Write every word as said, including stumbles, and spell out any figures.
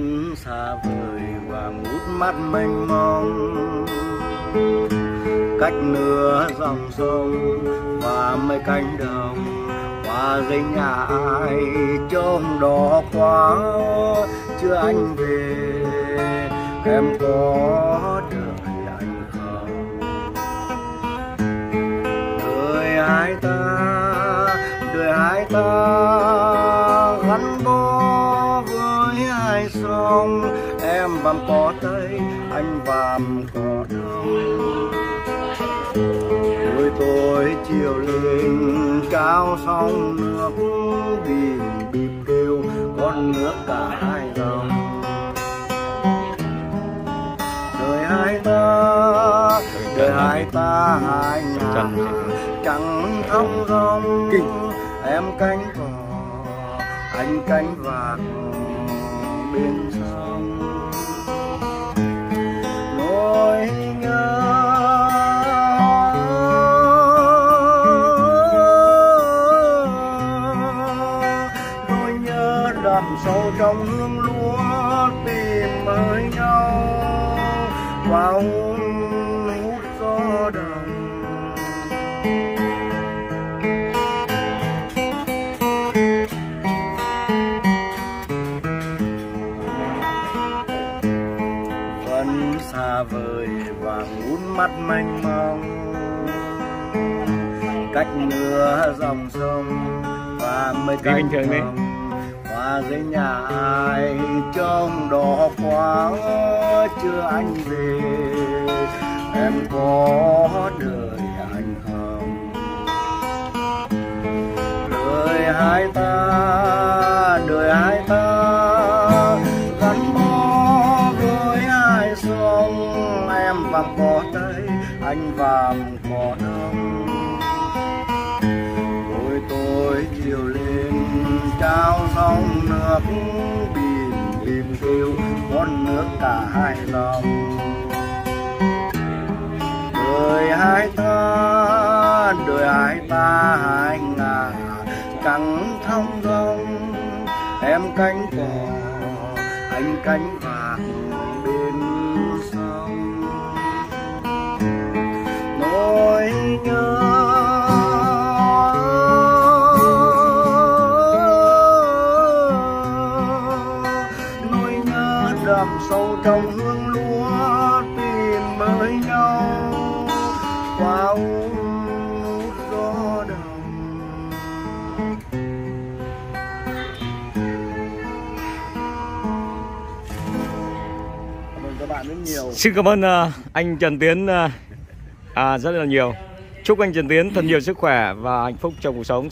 chân xa vời và ngút mắt mênh mông, cách nửa dòng sông và mấy cánh đồng hoa dính nhà ai trong đó quá chưa anh về em có đợi anh không. Đời hai ta, đời hai ta gắn bó với hai sông, em Vàm Cỏ Tây, anh Vàm Cỏ Đông. Buổi tối chiều lên cao sông nước bìm bịp kêu con nước cả hai dòng. Đời hai ta, đời hai ta hai nhà trắng thong rong, em cánh cỏ anh cánh vàng bên sông. Nỗi nhớ sâu trong hương lúa tìm mới nhau qua hôn hút gió đồng. Vẫn xa vời và ngút mắt mênh mông, cách nửa dòng sông và mấy cánh đồng hoa dưới nhà ai trong đó quá chưa anh về em có đời anh không. Đời hai ta, đời hai ta gắn bó với hai sông, em Vàm Cỏ Tây, anh Vàm Cỏ Đông. Buổi tối chiều lên cao sông nước bìm bìm kêu con nước cả hai dòng. Đời hai ta, đời hai ta hai ngả trắng thong dong, em cánh cỏ anh cánh vàng bên sông. Nỗi nhớ sâu trong hương lúa tìm mới nhau qua ôm hút gió đồng. Cảm ơn các bạn rất nhiều. Xin cảm ơn uh, anh Trần Tiến uh, à, rất là nhiều. Chúc anh Trần Tiến thật nhiều sức khỏe và hạnh phúc trong cuộc sống.